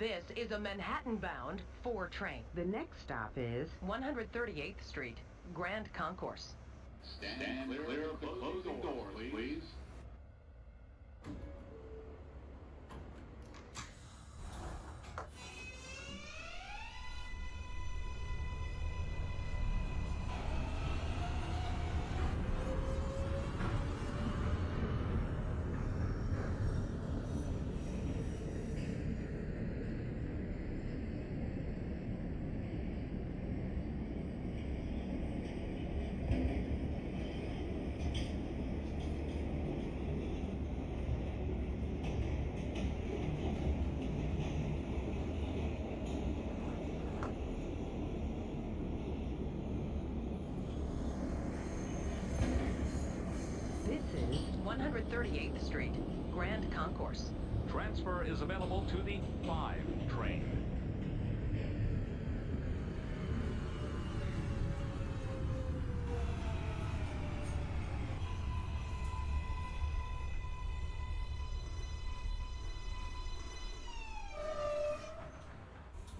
This is a Manhattan-bound 4 train. The next stop is 138th Street, Grand Concourse. Stand clear of the closing door, please. This is 138th Street, Grand Concourse. Transfer is available to the 5 train.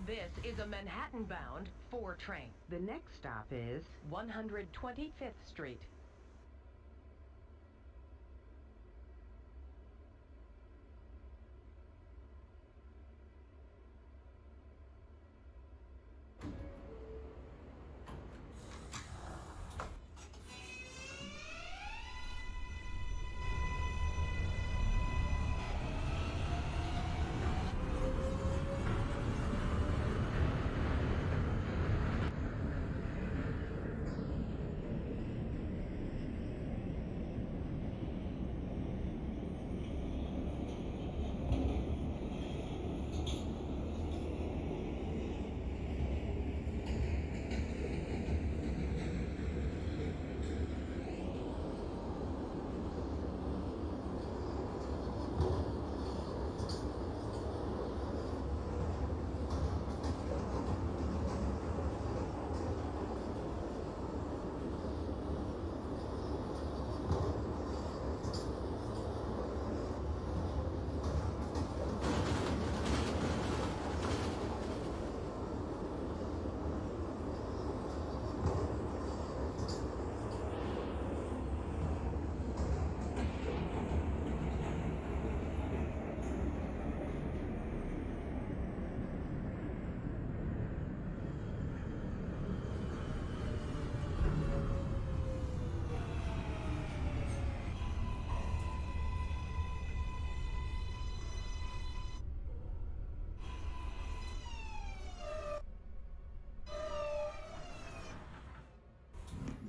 This is a Manhattan-bound 4 train. The next stop is 125th Street.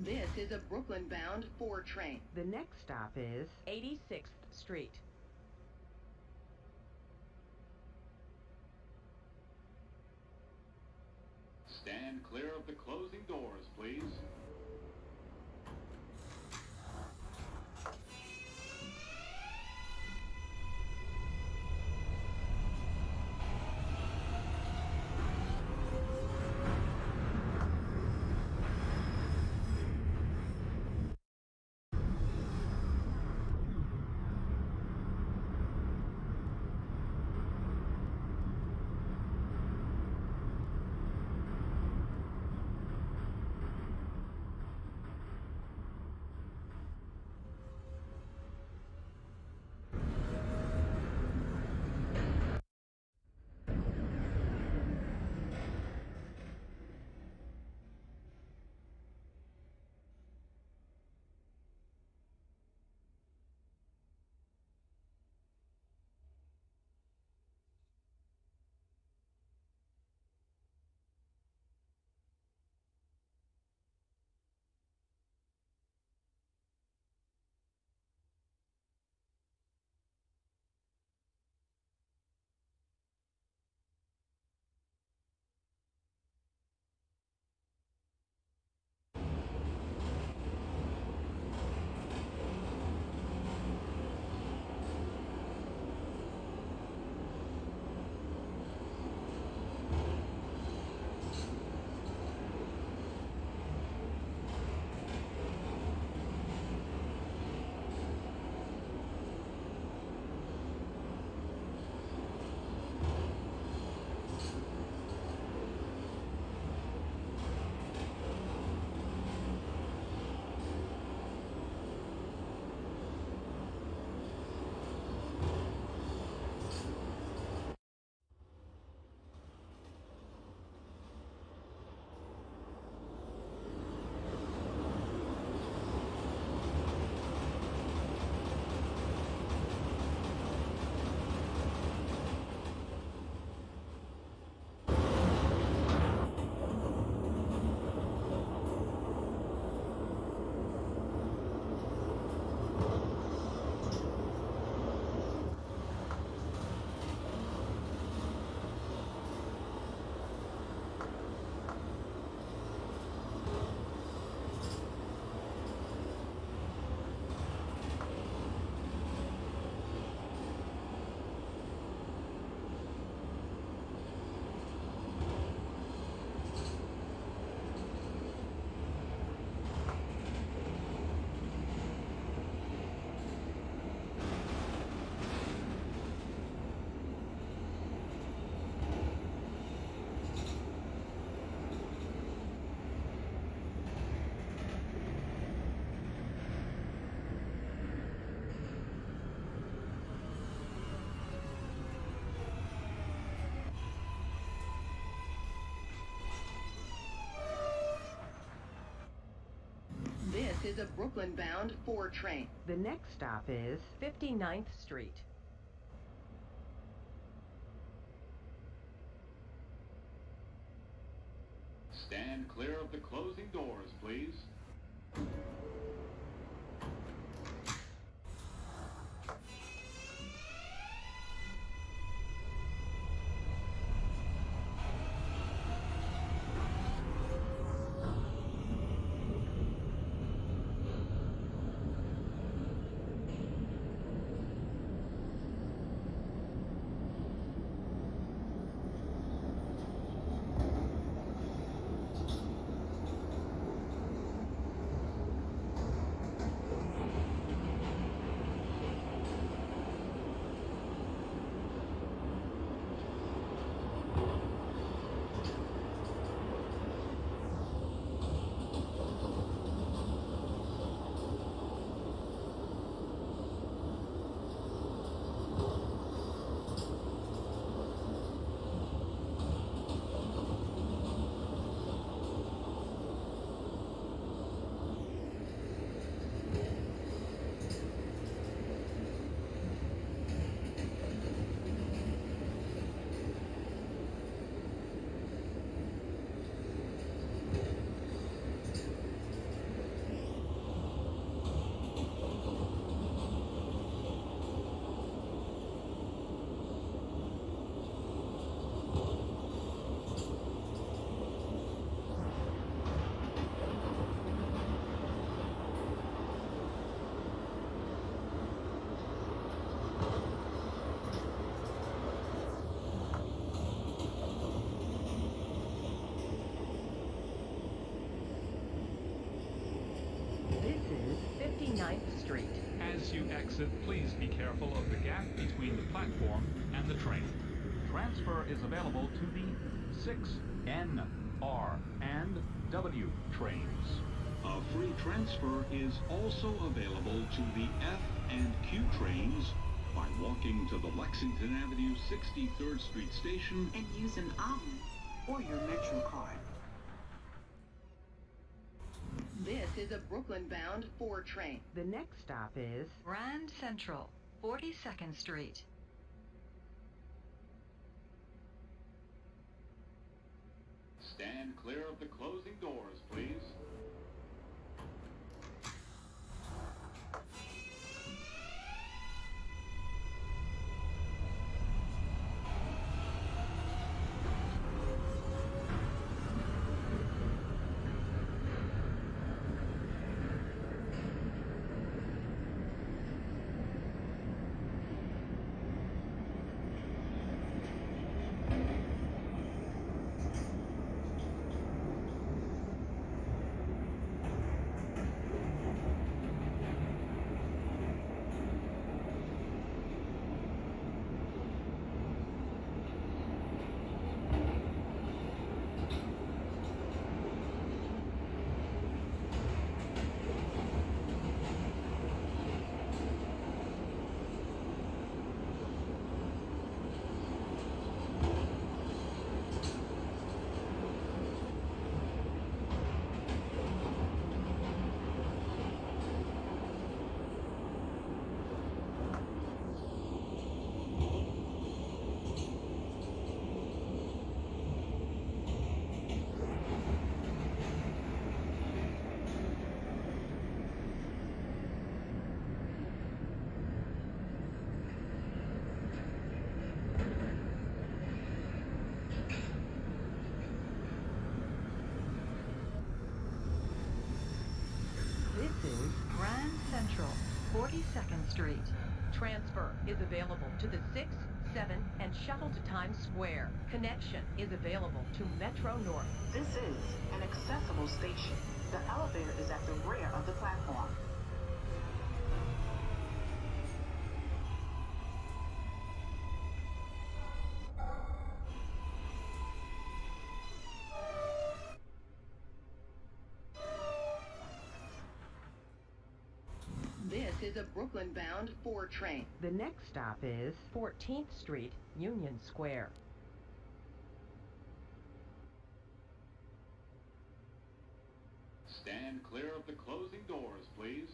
This is a Brooklyn-bound 4 train. The next stop is 86th Street. Stand clear of the closing doors, please. This is a Brooklyn-bound 4 train. The next stop is 59th Street. Stand clear of the closing doors, please. As you exit, please be careful of the gap between the platform and the train. Transfer is available to the 6N, R, and W trains. A free transfer is also available to the F and Q trains by walking to the Lexington Avenue 63rd Street station and use an OMNY or your MetroCard. This is a Brooklyn-bound 4 train. The next stop is Grand Central, 42nd Street. Stand clear of the closing doors, please. Street. Transfer is available to the 6, 7, and shuttle to Times Square. Connection is available to Metro North. This is an accessible station. The elevator is at the rear of the platform. This is a Brooklyn-bound 4 train. The next stop is 14th Street, Union Square. Stand clear of the closing doors, please.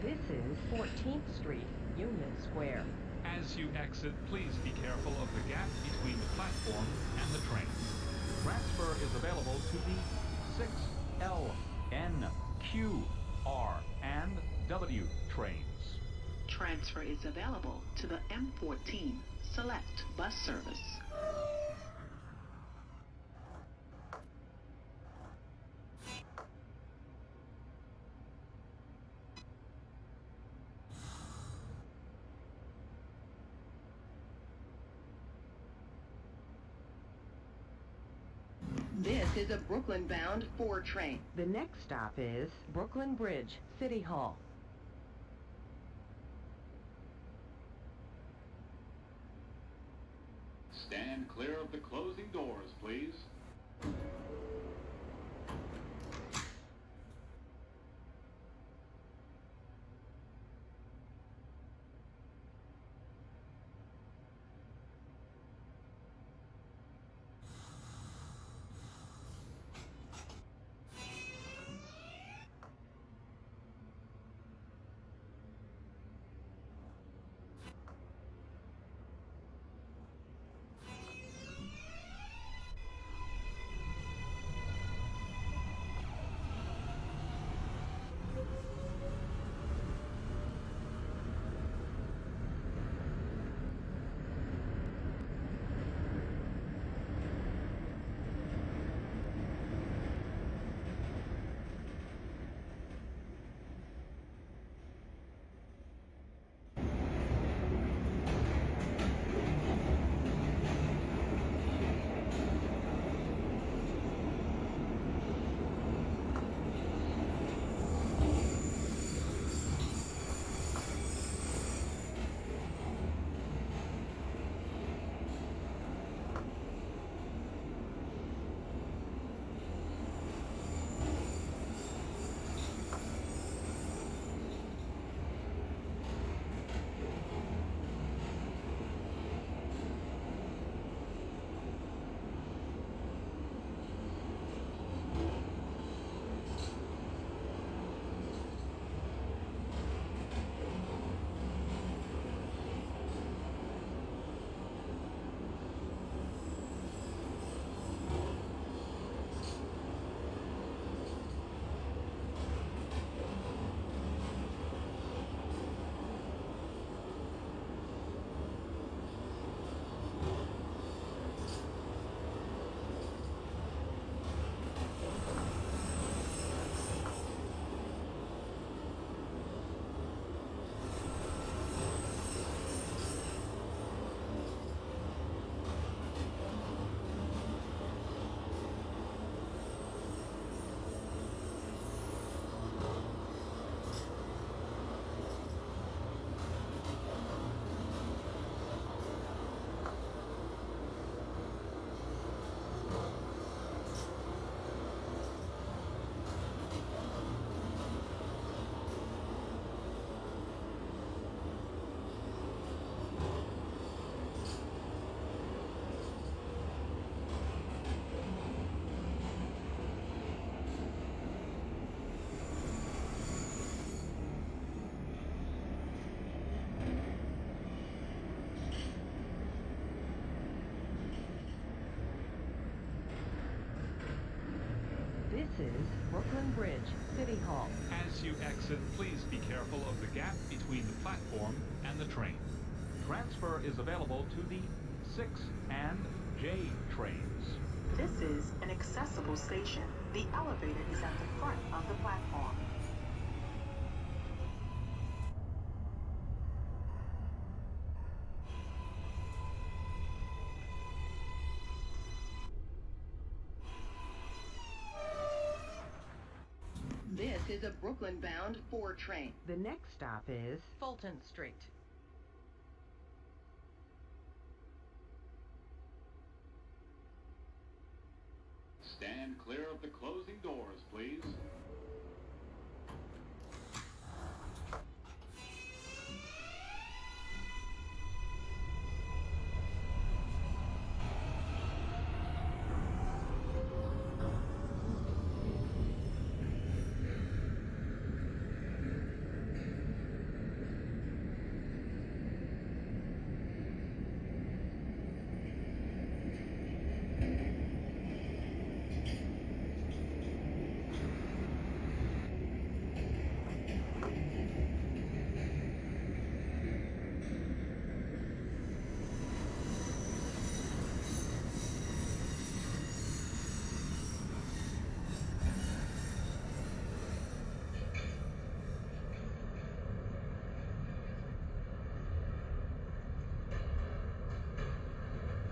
This is 14th Street, Union Square. As you exit, please be careful of the gap between the platform and the train. Transfer is available to the 6L, N, Q, R, and W trains. Transfer is available to the M14 Select bus service. This is a Brooklyn-bound 4 train. The next stop is Brooklyn Bridge, City Hall. Stand clear of the closing doors, please. is Brooklyn Bridge, City Hall. As you exit, please be careful of the gap between the platform and the train. Transfer is available to the 6 and J trains. This is an accessible station. The elevator is at the front of the platform. This is a Brooklyn-bound 4 train. The next stop is Fulton Street. Stand clear of the closing doors, please.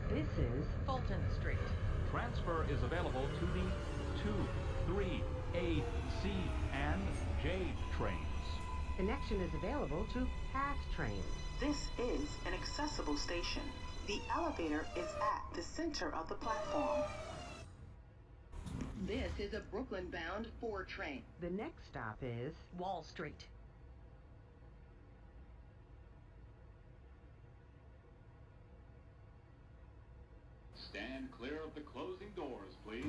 This is Fulton Street. Transfer is available to the 2, 3, A, C, and J trains. Connection is available to PATH trains. This is an accessible station. The elevator is at the center of the platform. This is a Brooklyn-bound 4 train. The next stop is Wall Street. Stand clear of the closing doors, please.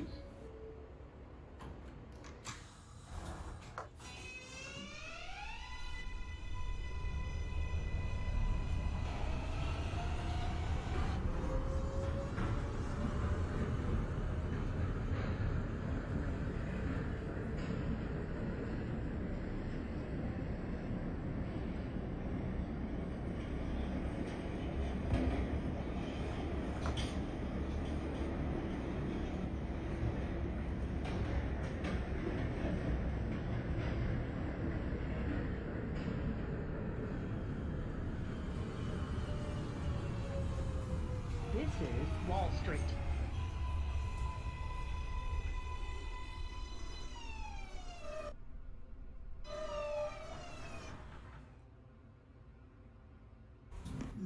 This is Wall Street.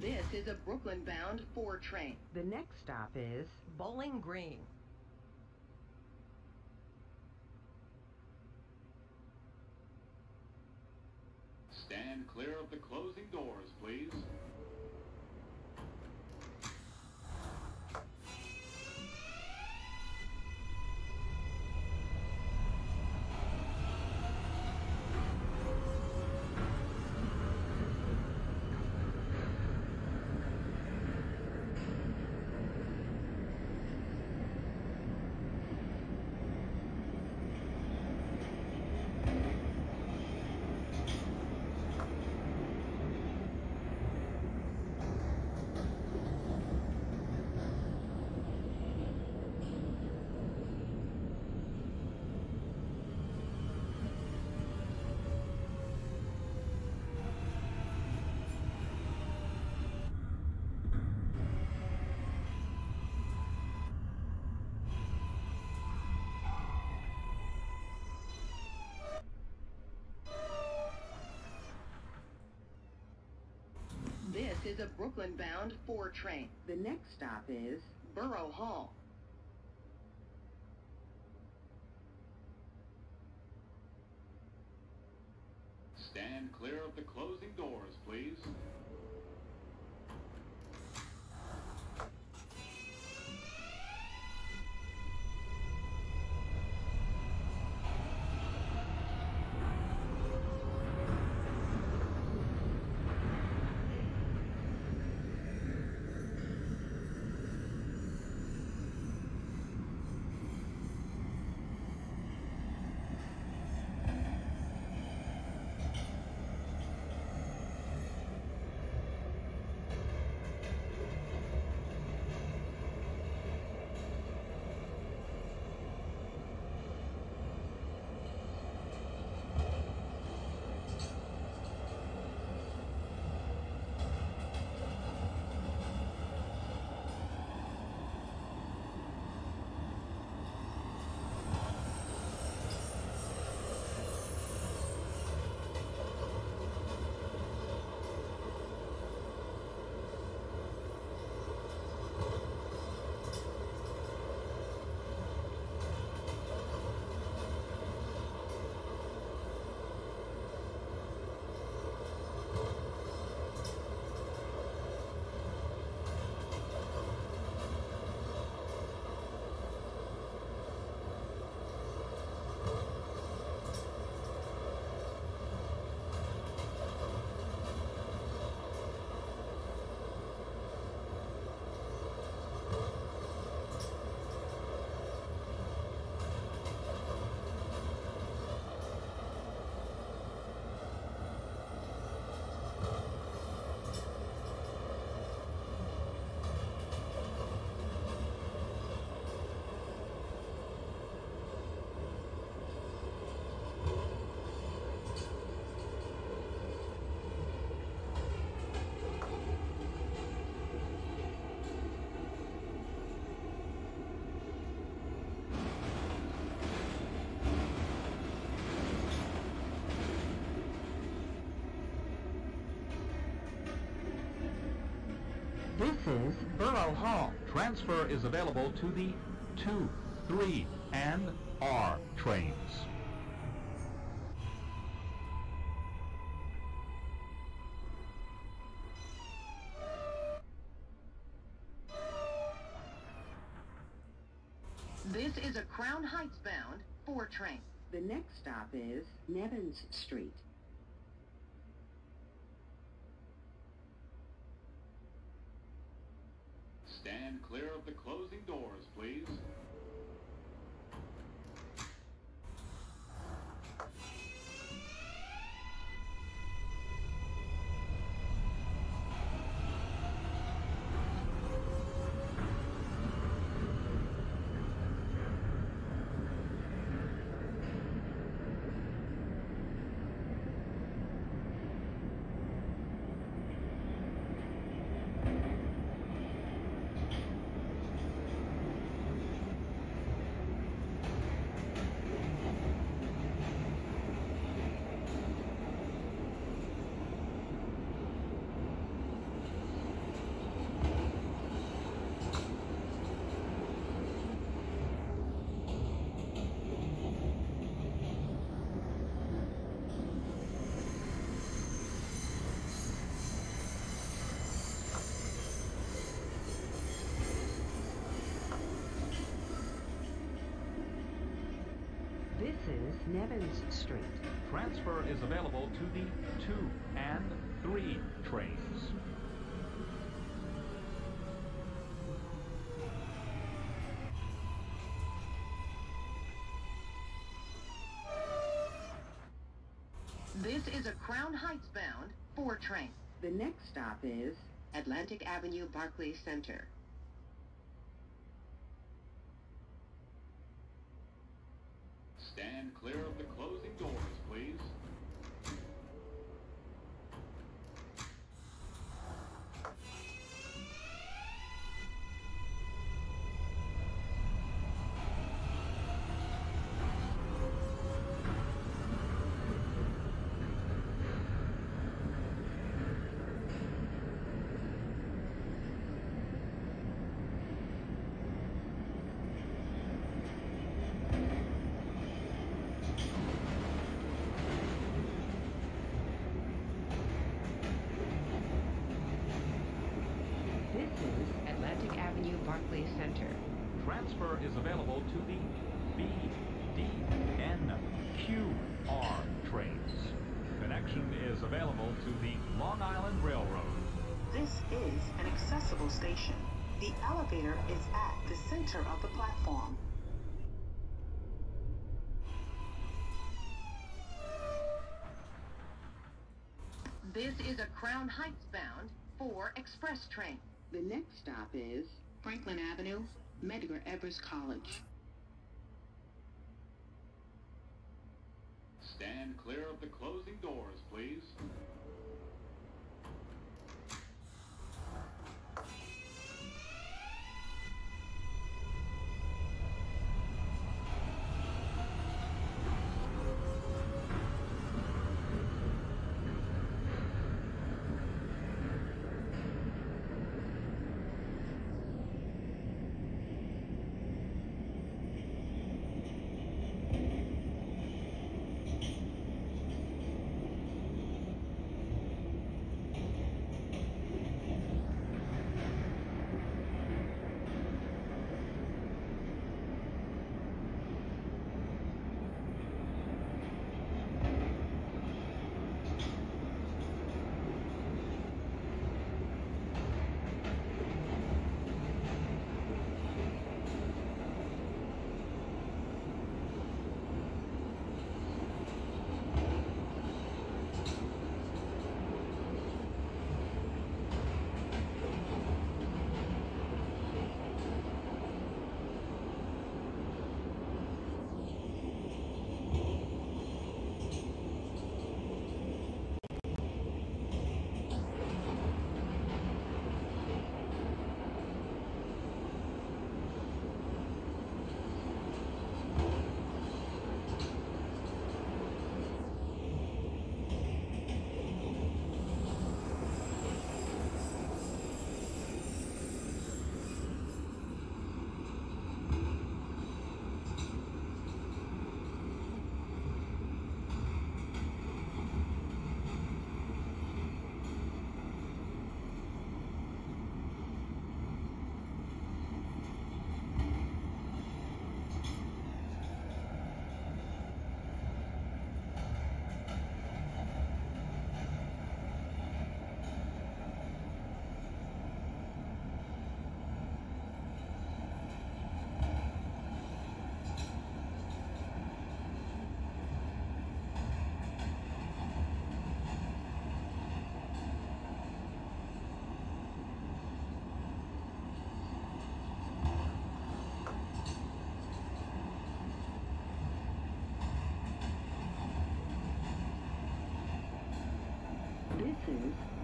This is a Brooklyn-bound 4 train. The next stop is Bowling Green. Stand clear of the closing doors, please. This is a Brooklyn-bound 4 train. The next stop is Borough Hall. Stand clear of the closing doors, please. Borough Hall. Transfer is available to the 2, 3, and R trains. This is a Crown Heights-bound 4 train. The next stop is Nevins Street. Stand clear of the closing doors, please. Nevins Street. Transfer is available to the 2 and 3 trains. This is a Crown Heights-bound 4 train. The next stop is Atlantic Avenue Barclays Center. Stand clear of the closing doors, please. Station. The elevator is at the center of the platform. This is a Crown Heights-bound 4 express train. The next stop is Franklin Avenue, Medgar Evers College. Stand clear of the closing doors, please.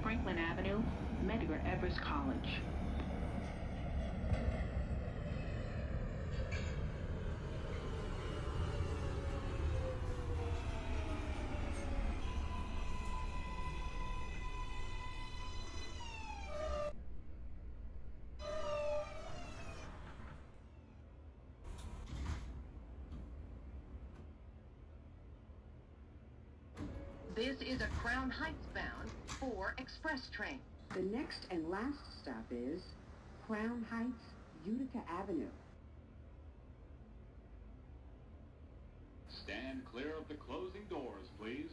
Franklin Avenue, Medgar Evers College. This is a Crown Heights-bound 4 express train. The next and last stop is Crown Heights, Utica Avenue. Stand clear of the closing doors, please.